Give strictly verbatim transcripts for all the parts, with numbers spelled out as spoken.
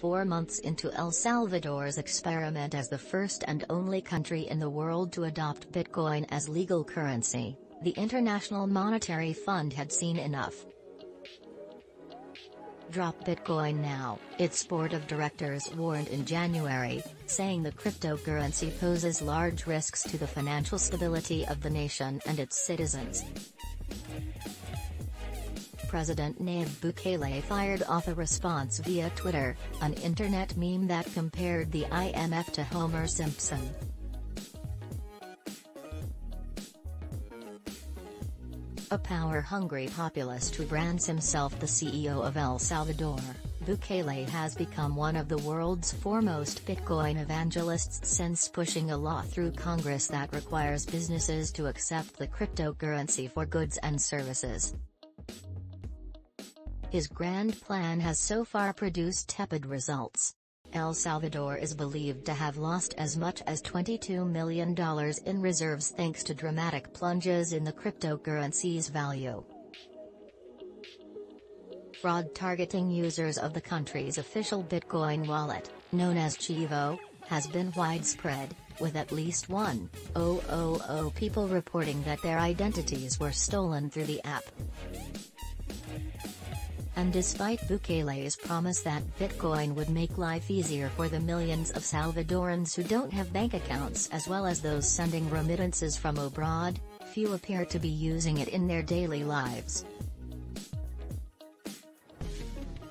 four months into El Salvador's experiment as the first and only country in the world to adopt Bitcoin as legal currency, the International Monetary Fund had seen enough. "Drop Bitcoin now," its board of directors warned in January, saying the cryptocurrency poses large risks to the financial stability of the nation and its citizens. President Nayib Bukele fired off a response via Twitter, an internet meme that compared the I M F to Homer Simpson. A power-hungry populist who brands himself the C E O of El Salvador, Bukele has become one of the world's foremost Bitcoin evangelists since pushing a law through Congress that requires businesses to accept the cryptocurrency for goods and services. His grand plan has so far produced tepid results. El Salvador is believed to have lost as much as twenty-two million dollars in reserves thanks to dramatic plunges in the cryptocurrency's value. Fraud targeting users of the country's official Bitcoin wallet, known as Chivo, has been widespread, with at least one thousand people reporting that their identities were stolen through the app. And despite Bukele's promise that Bitcoin would make life easier for the millions of Salvadorans who don't have bank accounts as well as those sending remittances from abroad, few appear to be using it in their daily lives.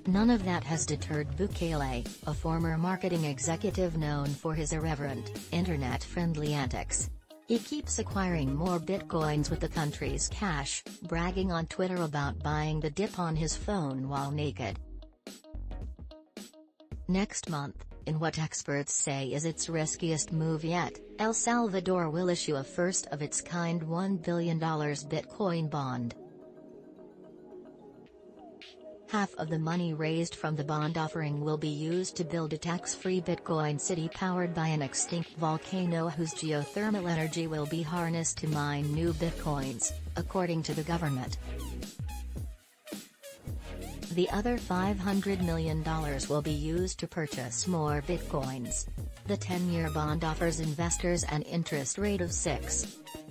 None of that has deterred Bukele, a former marketing executive known for his irreverent, internet-friendly antics. He keeps acquiring more bitcoins with the country's cash, bragging on Twitter about buying the dip on his phone while naked. Next month, in what experts say is its riskiest move yet, El Salvador will issue a first-of-its-kind one billion dollar Bitcoin bond. Half of the money raised from the bond offering will be used to build a tax-free Bitcoin city powered by an extinct volcano whose geothermal energy will be harnessed to mine new Bitcoins, according to the government. The other five hundred million dollars will be used to purchase more Bitcoins. The ten-year bond offers investors an interest rate of six percent.